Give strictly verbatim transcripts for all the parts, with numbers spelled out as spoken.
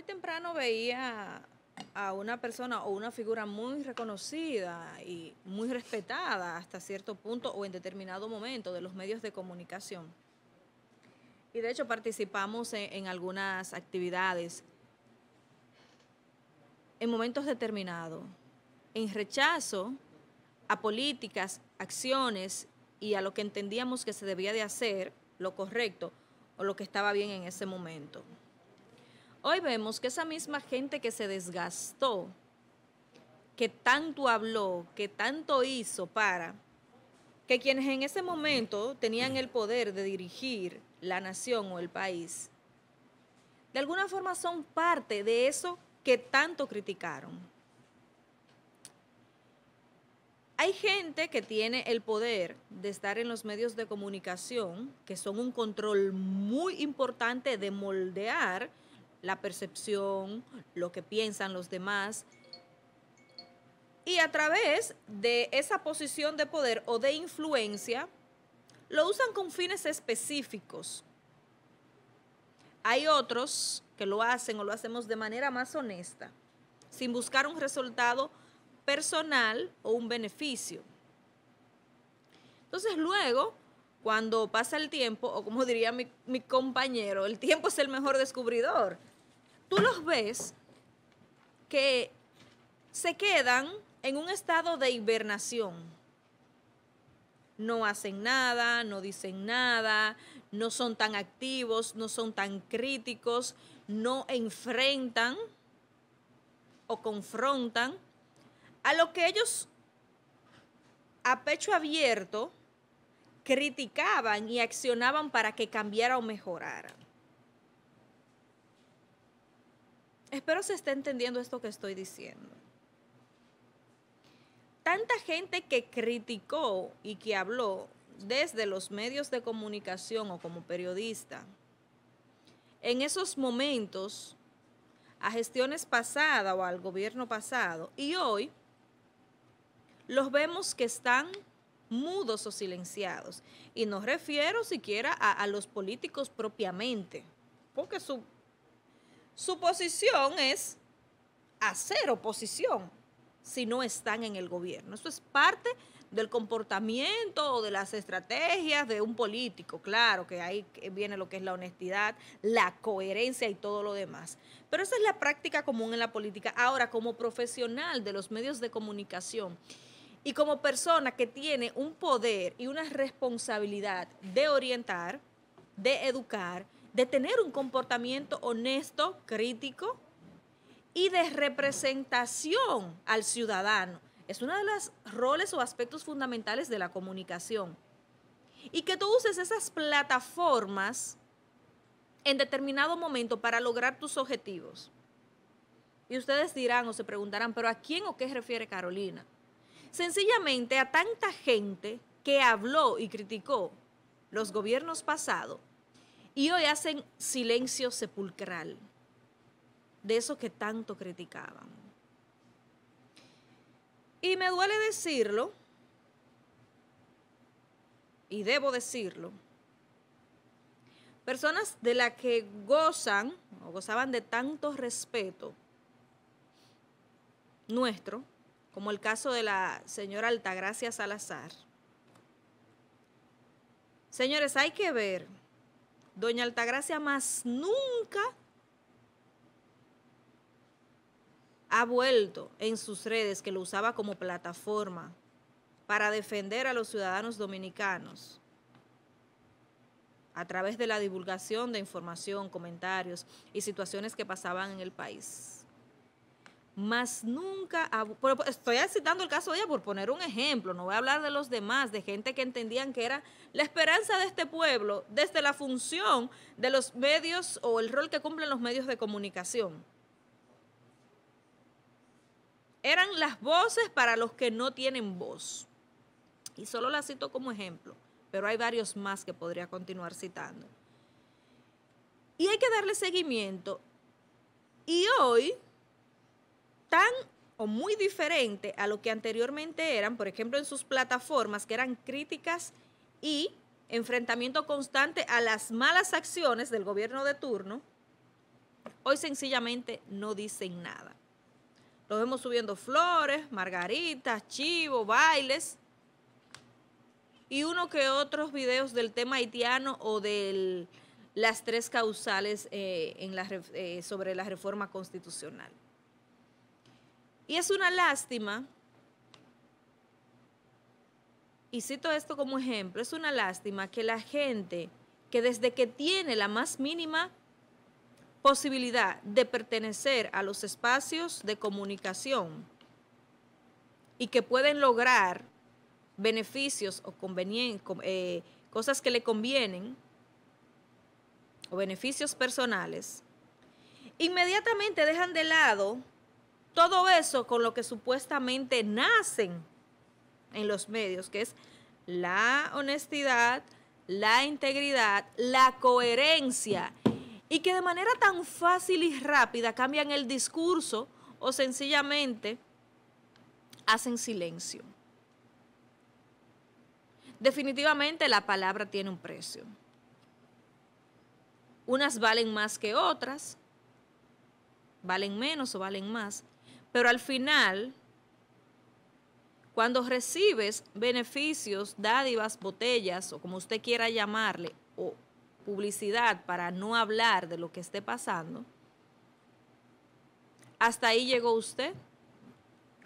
hoy temprano veía a una persona o una figura muy reconocida y muy respetada hasta cierto punto o en determinado momento de los medios de comunicación. Y de hecho participamos en, en algunas actividades en momentos determinados, en rechazo a políticas, acciones y a lo que entendíamos que se debía de hacer, lo correcto o lo que estaba bien en ese momento. Hoy vemos que esa misma gente que se desgastó, que tanto habló, que tanto hizo para que quienes en ese momento tenían el poder de dirigir la nación o el país, de alguna forma son parte de eso que tanto criticaron. Hay gente que tiene el poder de estar en los medios de comunicación, que son un control muy importante de moldear la percepción, lo que piensan los demás. Y a través de esa posición de poder o de influencia, lo usan con fines específicos. Hay otros que lo hacen o lo hacemos de manera más honesta, sin buscar un resultado personal o un beneficio. Entonces luego, cuando pasa el tiempo, o como diría mi, mi compañero, el tiempo es el mejor descubridor. Tú los ves que se quedan en un estado de hibernación. No hacen nada, no dicen nada, no son tan activos, no son tan críticos, no enfrentan o confrontan a lo que ellos a pecho abierto criticaban y accionaban para que cambiara o mejorara. Espero se esté entendiendo esto que estoy diciendo. Tanta gente que criticó y que habló desde los medios de comunicación o como periodista, en esos momentos, a gestiones pasadas o al gobierno pasado, y hoy los vemos que están mudos o silenciados. Y no refiero siquiera a, a los políticos propiamente, porque su, su posición es hacer oposición si no están en el gobierno. Eso es parte del comportamiento o de las estrategias de un político. Claro que ahí viene lo que es la honestidad, la coherencia y todo lo demás. Pero esa es la práctica común en la política. Ahora, como profesional de los medios de comunicación, y como persona que tiene un poder y una responsabilidad de orientar, de educar, de tener un comportamiento honesto, crítico y de representación al ciudadano, es uno de los roles o aspectos fundamentales de la comunicación. Y que tú uses esas plataformas en determinado momento para lograr tus objetivos. Y ustedes dirán o se preguntarán, ¿pero a quién o qué refiere Carolina? Sencillamente a tanta gente que habló y criticó los gobiernos pasados y hoy hacen silencio sepulcral de eso que tanto criticaban. Y me duele decirlo, y debo decirlo, personas de las que gozan o gozaban de tanto respeto nuestro, como el caso de la señora Altagracia Salazar. Señores, hay que ver, doña Altagracia más nunca ha vuelto en sus redes, que lo usaba como plataforma para defender a los ciudadanos dominicanos a través de la divulgación de información, comentarios y situaciones que pasaban en el país. Más nunca, estoy citando el caso de ella por poner un ejemplo, no voy a hablar de los demás, de gente que entendían que era la esperanza de este pueblo desde la función de los medios o el rol que cumplen los medios de comunicación. Eran las voces para los que no tienen voz. Y solo la cito como ejemplo, pero hay varios más que podría continuar citando. Y hay que darle seguimiento. Y hoy, tan o muy diferente a lo que anteriormente eran, por ejemplo, en sus plataformas, que eran críticas y enfrentamiento constante a las malas acciones del gobierno de turno, Hoy sencillamente no dicen nada. Los vemos subiendo flores, margaritas, chivos, bailes y uno que otros videos del tema haitiano o de las tres causales eh, en la, eh, sobre la reforma constitucional. Y es una lástima, y cito esto como ejemplo, es una lástima que la gente que desde que tiene la más mínima posibilidad de pertenecer a los espacios de comunicación y que pueden lograr beneficios o convenien, eh, cosas que le convienen o beneficios personales, inmediatamente dejan de lado todo eso con lo que supuestamente nacen en los medios, que es la honestidad, la integridad, la coherencia, y que de manera tan fácil y rápida cambian el discurso o sencillamente hacen silencio. Definitivamente la palabra tiene un precio. Unas valen más que otras, valen menos o valen más, pero al final, cuando recibes beneficios, dádivas, botellas o como usted quiera llamarle, o publicidad para no hablar de lo que esté pasando, hasta ahí llegó usted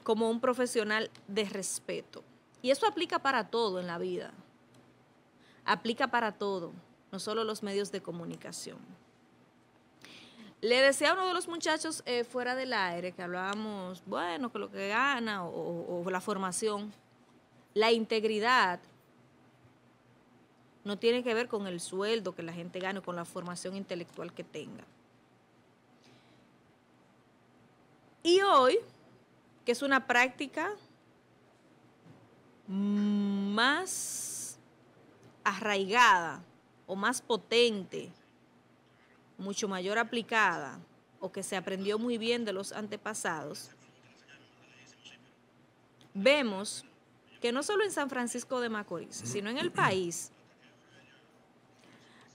como un profesional de respeto. Y eso aplica para todo en la vida, aplica para todo, no solo los medios de comunicación. Le decía a uno de los muchachos eh, fuera del aire que hablábamos, bueno, que lo que gana o, o la formación, la integridad no tiene que ver con el sueldo que la gente gane o con la formación intelectual que tenga. Y hoy, que es una práctica más arraigada o más potente, mucho mayor aplicada, o que se aprendió muy bien de los antepasados, vemos que no solo en San Francisco de Macorís, sino en el país,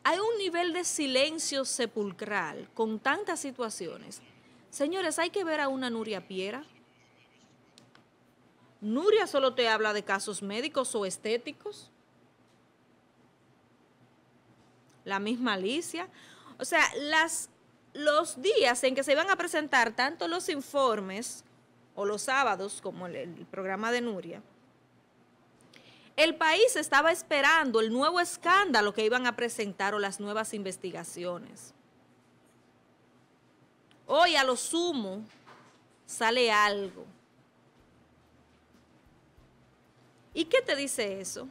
hay un nivel de silencio sepulcral con tantas situaciones. Señores, hay que ver a una Nuria Piera. Nuria solo te habla de casos médicos o estéticos. La misma Alicia. O sea, las, los días en que se iban a presentar tanto los informes o los sábados como el, el programa de Nuria, el país estaba esperando el nuevo escándalo que iban a presentar o las nuevas investigaciones. Hoy a lo sumo sale algo. ¿Y qué te dice eso?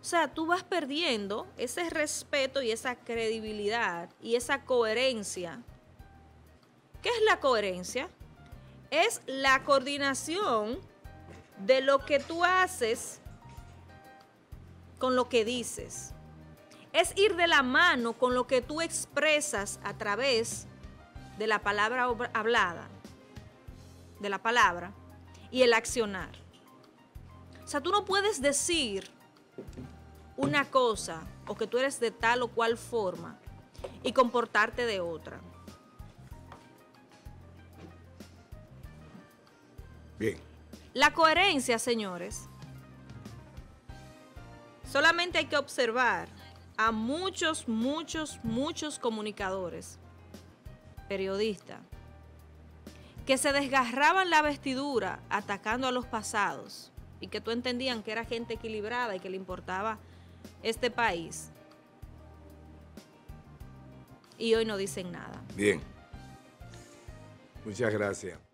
O sea, tú vas perdiendo ese respeto y esa credibilidad y esa coherencia. ¿Qué es la coherencia? Es la coordinación de lo que tú haces con lo que dices. Es ir de la mano con lo que tú expresas a través de la palabra hablada, de la palabra y el accionar. O sea, tú no puedes decir una cosa o que tú eres de tal o cual forma y comportarte de otra. Bien. La coherencia, señores, solamente hay que observar a muchos, muchos, muchos comunicadores, periodistas, que se desgarraban la vestidura atacando a los pasados y que tú entendían que era gente equilibrada y que le importaba este país. Y hoy no dicen nada. Bien. Muchas gracias.